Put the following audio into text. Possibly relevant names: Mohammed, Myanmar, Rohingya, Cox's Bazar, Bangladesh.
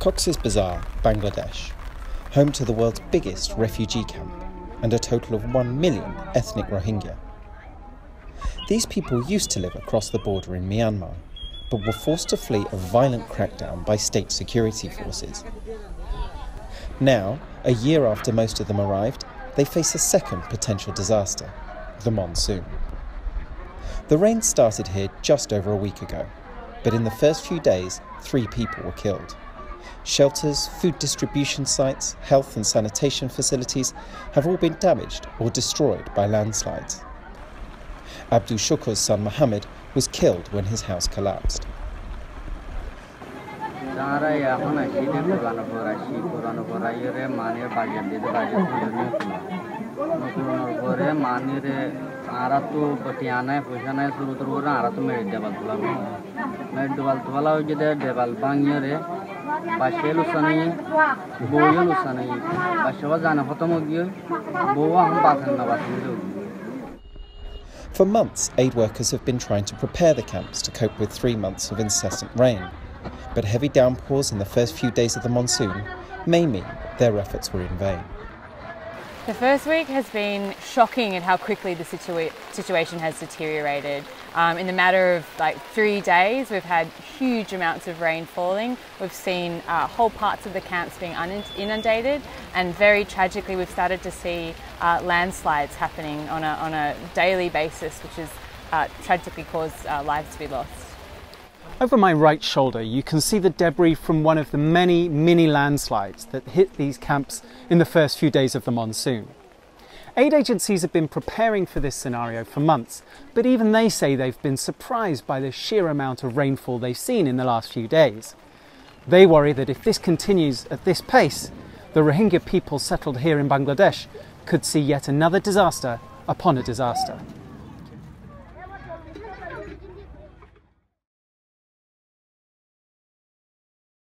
Cox's Bazar, Bangladesh, home to the world's biggest refugee camp and a total of 1 million ethnic Rohingya. These people used to live across the border in Myanmar, but were forced to flee a violent crackdown by state security forces. Now, a year after most of them arrived, they face a second potential disaster, the monsoon. The rain started here just over a week ago, but in the first few days, 3 people were killed. Shelters, food distribution sites, health and sanitation facilities have all been damaged or destroyed by landslides. Abdul Shukur's son Mohammed was killed when his house collapsed. For months, aid workers have been trying to prepare the camps to cope with 3 months of incessant rain. But heavy downpours in the first few days of the monsoon may mean their efforts were in vain. The first week has been shocking at how quickly the situation has deteriorated. In the matter of 3 days, we've had huge amounts of rain falling. We've seen whole parts of the camps being inundated, and very tragically, we've started to see landslides happening on a daily basis, which has tragically caused lives to be lost. Over my right shoulder, you can see the debris from one of the many mini landslides that hit these camps in the first few days of the monsoon. Aid agencies have been preparing for this scenario for months, but even they say they've been surprised by the sheer amount of rainfall they've seen in the last few days. They worry that if this continues at this pace, the Rohingya people settled here in Bangladesh could see yet another disaster upon a disaster.